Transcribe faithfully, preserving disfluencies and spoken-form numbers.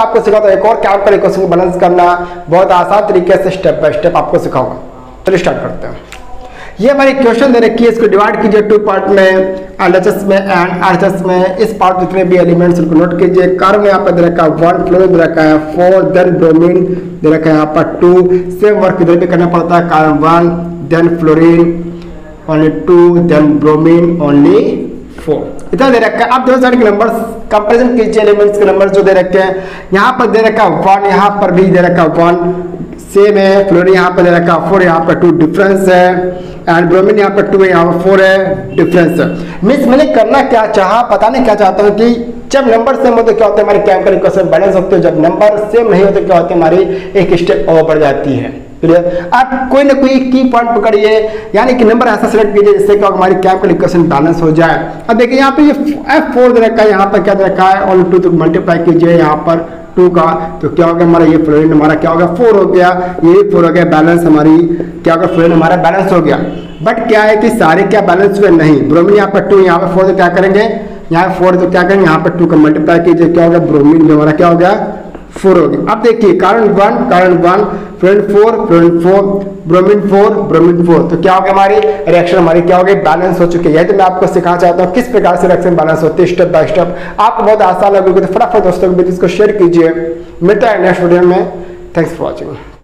आपको सिखाता हूँ एक और काउंटर एक क्वेश्चन बैलेंस करना बहुत आसान तरीके से स्टेप बाय स्टेप आपको सिखाऊंगा। चलिए स्टार्ट करते हैं। ये हमारी क्वेश्चन दे रखी है, इसको डिवाइड कीजिए टू पार्ट में, एलएचएस में एंड आरएचएस में। इस पार्ट जितने भी एलिमेंट्स उनको नोट कीजिए। कार्बन में यहाँ पर दे रखा है वन, फ्लोरीन दे रखा है फोर, देन ब्रोमीन दे रखा है यहाँ पर टू। सेम वर्क इधर भी करना पड़ता है, carbon one then fluorine only two then bromine only four. इतना दे रखा है। आप दोनों साइड के नंबर्स कंपेरिजन कीजिए, एलिमेंट्स के नंबर जो दे रखे हैं। यहाँ पर दे रखा वन, यहाँ पर भी दे रखा वन, सेम है। फ्लोरीन यहाँ पर दे रखा फोर, यहाँ पर टू डिफरेंस है, एंड ब्रोमीन यहाँ पर टू है, यहाँ पर फोर है, डिफरेंस है। मीन्स मैंने करना क्या चाहा, पता नहीं क्या चाहता हूँ कि जब नंबर सेम होते क्या होते हैं हमारे केमिकल इक्वेशन बैलेंस होते हैं, जब नंबर सेम नहीं होते क्या होते हैं हमारी एक स्टेप और बढ़ जाती है। आप कोई ना कोई की पॉइंट पकड़िए, यानी कि नंबर ऐसा सेलेक्ट कीजिए जिससे कि हमारी केमिकल इक्वेशन बैलेंस हो जाए। अब देखिए यहाँ पे ये एफ फोर दे रखा है, यहाँ पर क्या दे रखा है और टू तो मल्टीप्लाई कीजिए यहाँ पर टू का, तो क्या हो गया हमारा ये फ्लोरीन हमारा क्या हो गया फोर हो गया, ये फोर हो गया, बैलेंस हमारी क्या होगा फ्लोरीन हमारा बैलेंस हो गया। बट क्या है कि सारे क्या बैलेंस हुए नहीं। ब्रोमीन यहाँ पर टू, यहाँ पर फोर, तो क्या करेंगे यहाँ फोर, तो क्या करेंगे यहाँ पर टू का मल्टीप्लाई कीजिए, क्या होगा ब्रोमीन हमारा क्या हो गया फोर हो गया। अब देखिए carbon one, carbon one, fluorine four, fluorine four, bromine four, bromine four, तो क्या हो गया हमारी रिएक्शन हमारी क्या हो गई बैलेंस हो चुकी है। यदि मैं आपको सिखाना चाहता हूँ किस प्रकार से रिएक्शन बैलेंस होती है स्टेप बाय स्टेप, आपको बहुत आसान लगेगा। तो फटाफट दोस्तों के बीच इसको शेयर कीजिए। मिलता है नेक्स्ट वीडियो में। Thanks for watching.